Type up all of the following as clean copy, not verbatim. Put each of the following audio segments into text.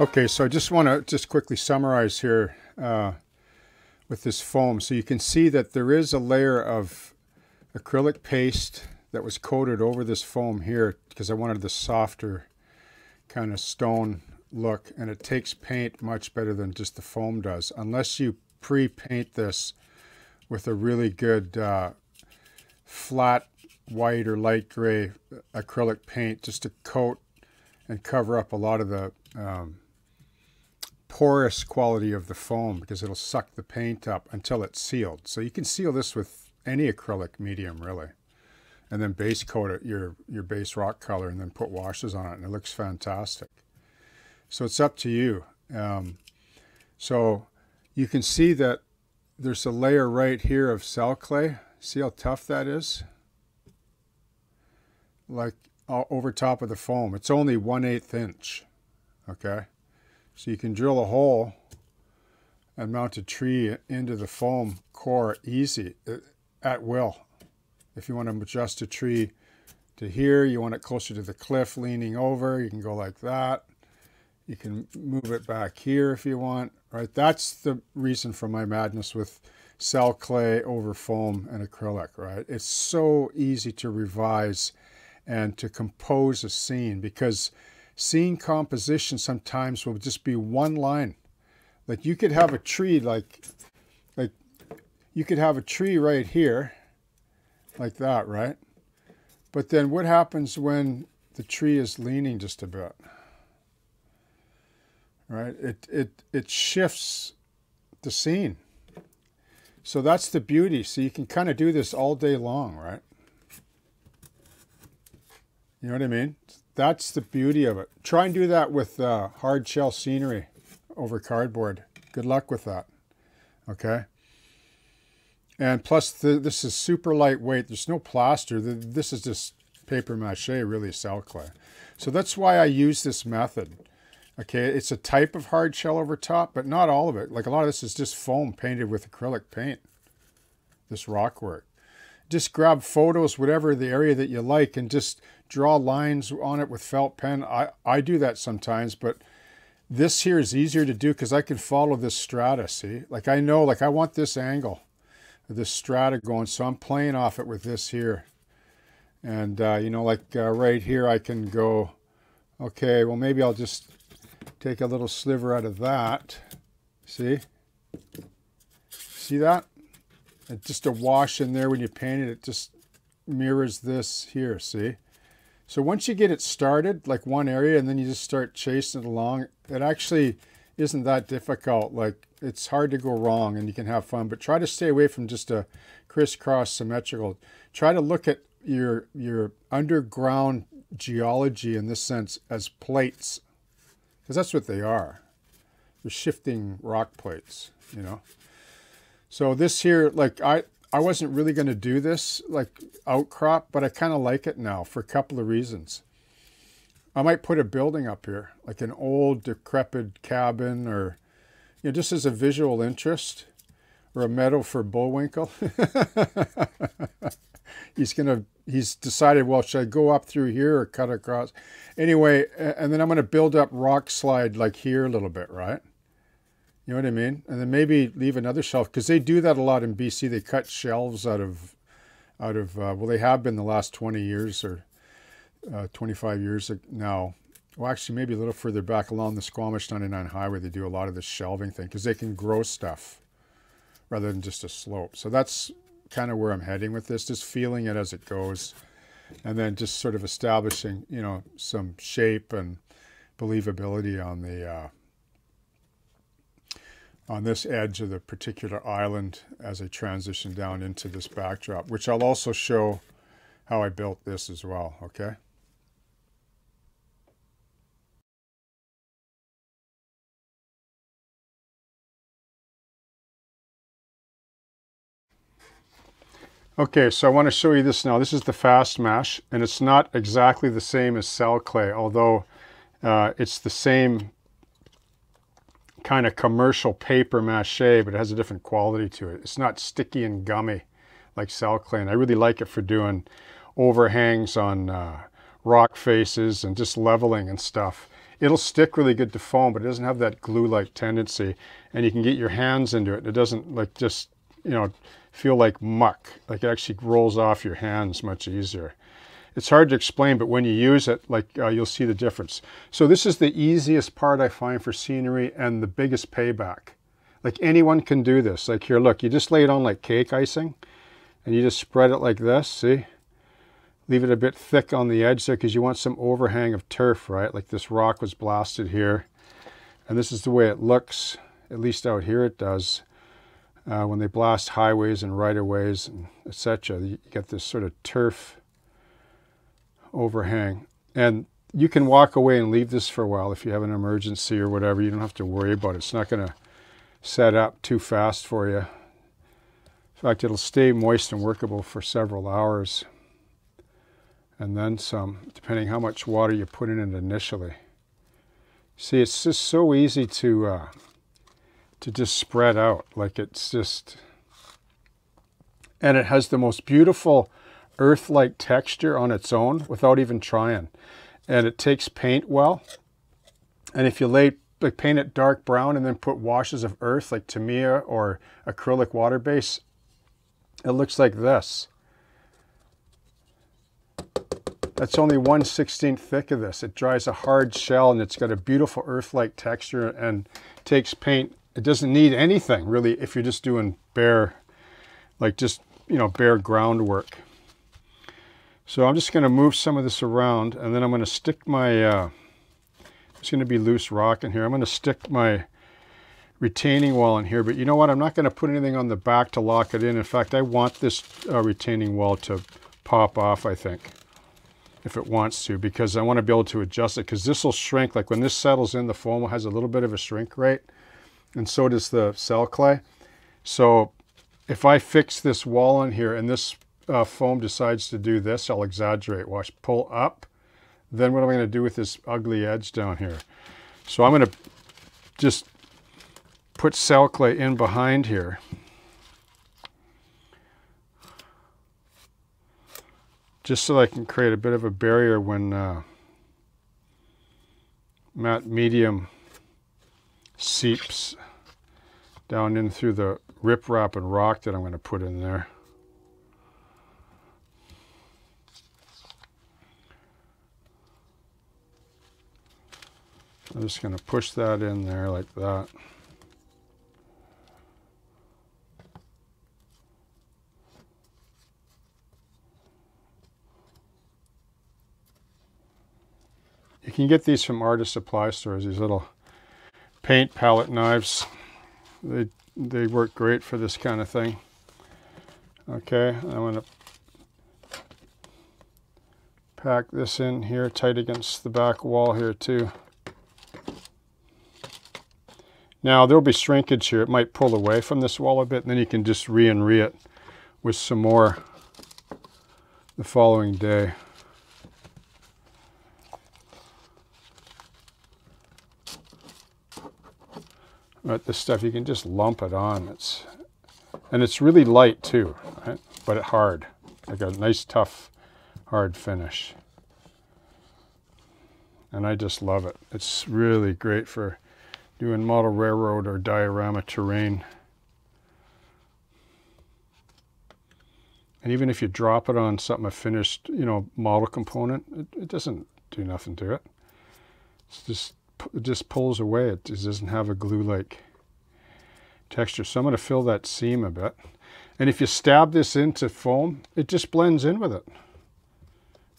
Okay, so I just want to just quickly summarize here with this foam. So you can see that there is a layer of acrylic paste that was coated over this foam here because I wanted the softer kind of stone look, and it takes paint much better than just the foam does, unless you pre-paint this with a really good flat white or light gray acrylic paint just to coat and cover up a lot of the porous quality of the foam, because it'll suck the paint up until it's sealed. So you can seal this with any acrylic medium really, and then base coat it your base rock color and then put washes on it, and it looks fantastic. So it's up to you. So you can see that there's a layer right here of cell clay. See how tough that is? Like over top of the foam. It's only 1/8 inch. Okay, so you can drill a hole and mount a tree into the foam core easy, at will. If you want to adjust a tree to here, you want it closer to the cliff leaning over, you can go like that. You can move it back here if you want, right? That's the reason for my madness with cell clay over foam and acrylic, right? It's so easy to revise and to compose a scene, because scene composition sometimes will just be one line. Like you could have a tree, like you could have a tree right here, like that, right? But then what happens when the tree is leaning just a bit, right? It shifts the scene. So that's the beauty. So you can kind of do this all day long, right? You know what I mean? That's the beauty of it. Try and do that with hard shell scenery over cardboard. Good luck with that. Okay. And plus, this is super lightweight. There's no plaster. This is just paper mache, really, cell clay. So that's why I use this method. Okay. It's a type of hard shell over top, but not all of it. Like a lot of this is just foam painted with acrylic paint, this rock work. Just grab photos, whatever the area that you like, and just draw lines on it with felt pen. I do that sometimes, but this here is easier to do because I can follow this strata, see? Like I know, like I want this angle, this strata going, so I'm playing off it with this here. And, you know, like right here I can go, okay, well maybe I'll just take a little sliver out of that. See? See that? And just a wash in there when you paint it, it just mirrors this here, see? So once you get it started, like one area, and then you just start chasing it along, it actually isn't that difficult. Like it's hard to go wrong and you can have fun, but try to stay away from just a crisscross symmetrical. Try to look at your underground geology in this sense as plates, because that's what they are. They're shifting rock plates, you know? So this here, like I wasn't really going to do this like outcrop, but I kind of like it now for a couple of reasons. I might put a building up here, like an old decrepit cabin, or, you know, just as a visual interest, or a meadow for Bullwinkle. He's decided, well, should I go up through here or cut across? Anyway, and then I'm going to build up rock slide like here a little bit, right? You know what I mean? And then maybe leave another shelf, because they do that a lot in BC. They cut shelves out of well, they have been the last 20 years or 25 years now. Well, actually, maybe a little further back along the Squamish 99 Highway, they do a lot of the shelving thing, because they can grow stuff rather than just a slope. So that's kind of where I'm heading with this, just feeling it as it goes, and then just sort of establishing, you know, some shape and believability on the on this edge of the particular island as I transition down into this backdrop, which I'll also show how I built this as well, okay? Okay, so I want to show you this now. This is the fast mash, and it's not exactly the same as cell clay, although it's the same kind of commercial paper mache, but it has a different quality to it. It's not sticky and gummy like cell clay, and I really like it for doing overhangs on rock faces and just leveling and stuff. it'll stick really good to foam, but it doesn't have that glue-like tendency, and you can get your hands into it. It doesn't like just, you know, feel like muck. Like it actually rolls off your hands much easier. It's hard to explain, but when you use it, like you'll see the difference. So this is the easiest part I find for scenery and the biggest payback. Like anyone can do this. Like here, look, you just lay it on like cake icing and you just spread it like this, see? Leave it a bit thick on the edge there because you want some overhang of turf, right? Like this rock was blasted here. And this is the way it looks, at least out here it does. When they blast highways and right-of-ways, etc., you get this sort of turf overhang. And you can walk away and leave this for a while if you have an emergency or whatever. You don't have to worry about it. It's not going to set up too fast for you. In fact, it'll stay moist and workable for several hours. And then some, depending how much water you put in it initially. See, it's just so easy to just spread out. Like it's just, and it has the most beautiful earth-like texture on its own without even trying. And it takes paint well. And if you lay, like paint it dark brown and then put washes of earth like Tamiya or acrylic water base, it looks like this. That's only 1/16 thick of this. It dries a hard shell and it's got a beautiful earth-like texture and takes paint. It doesn't need anything really if you're just doing bare, like just, you know, bare groundwork. So I'm just going to move some of this around and then I'm going to stick my, it's going to be loose rock in here. I'm going to stick my retaining wall in here, but you know what? I'm not going to put anything on the back to lock it in. In fact, I want this retaining wall to pop off, I think, if it wants to, because I want to be able to adjust it, because this will shrink. Like when this settles in, the foam has a little bit of a shrink rate, and so does the cell clay. So if I fix this wall in here and this foam decides to do this, I'll exaggerate. Watch, pull up. Then what am I going to do with this ugly edge down here? So I'm going to just put cell clay in behind here. Just so I can create a bit of a barrier when matte medium seeps down in through the riprap and rock that I'm going to put in there. I'm just going to push that in there like that. You can get these from artist supply stores, these little paint palette knives. They work great for this kind of thing. Okay, I'm going to pack this in here tight against the back wall here too. Now there'll be shrinkage here. It might pull away from this wall a bit, and then you can just re-enree it with some more the following day. But this stuff, you can just lump it on. And it's really light too, right? But it's hard, like a nice, tough, hard finish. And I just love it. It's really great for doing model railroad or diorama terrain. And even if you drop it on something, a finished, you know, model component, it doesn't do nothing to it. It's just, it just pulls away. It just doesn't have a glue-like texture. So I'm going to fill that seam a bit. And if you stab this into foam, it just blends in with it.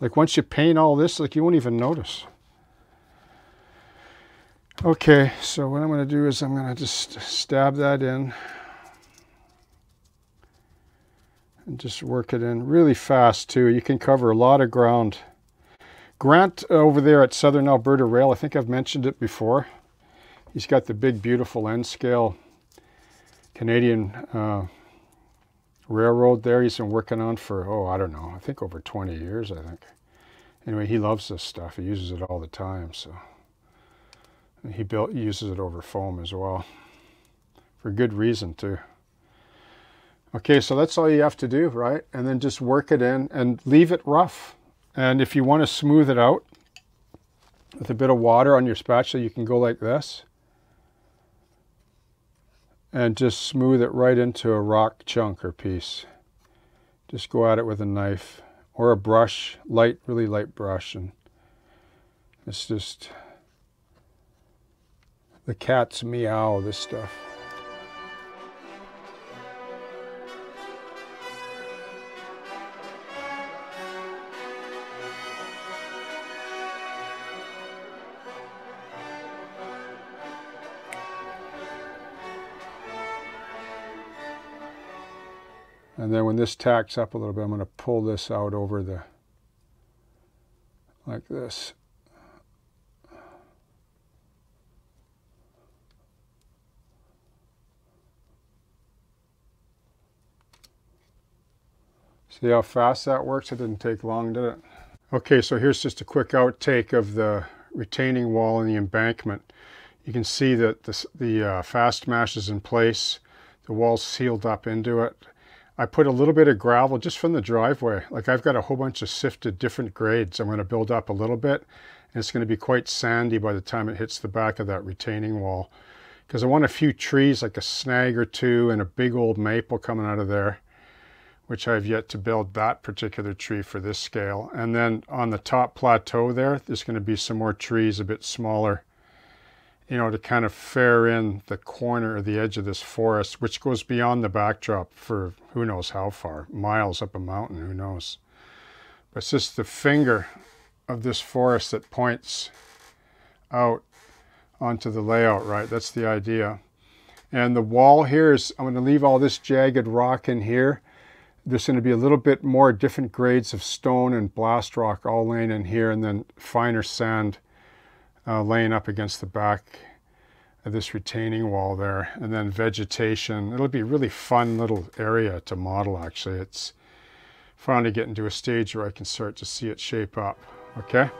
Like once you paint all this, like you won't even notice. Okay, so what I'm going to do is I'm going to just stab that in and just work it in really fast too. You can cover a lot of ground. Grant over there at Southern Alberta Rail, I think I've mentioned it before. He's got the big, beautiful N-scale Canadian railroad there he's been working on for, oh, I don't know, I think over 20 years, I think. Anyway, he loves this stuff. He uses it all the time, so. And he uses it over foam as well, for good reason, too. Okay, so that's all you have to do, right? And then just work it in and leave it rough. And if you want to smooth it out, with a bit of water on your spatula, you can go like this and just smooth it right into a rock chunk or piece. Just go at it with a knife or a brush, light, really light brush, and it's just, the cats meow this stuff. And then when this tacks up a little bit, I'm going to pull this out over the, like this. See how fast that works? It didn't take long, did it? Okay, so here's just a quick outtake of the retaining wall and the embankment. You can see that the fast mash is in place. The wall's sealed up into it. I put a little bit of gravel just from the driveway. Like, I've got a whole bunch of sifted different grades. I'm going to build up a little bit, and it's going to be quite sandy by the time it hits the back of that retaining wall, because I want a few trees, like a snag or two and a big old maple coming out of there, which I've yet to build that particular tree for this scale. And then on the top plateau there, there's going to be some more trees a bit smaller, you know, to kind of fare in the corner or the edge of this forest, which goes beyond the backdrop for who knows how far, miles up a mountain, who knows. But it's just the finger of this forest that points out onto the layout, right? That's the idea. And the wall here is, I'm going to leave all this jagged rock in here. There's going to be a little bit more different grades of stone and blast rock all laying in here, and then finer sand laying up against the back of this retaining wall there, and then vegetation. It'll be a really fun little area to model, actually. It's finally getting to a stage where I can start to see it shape up, okay?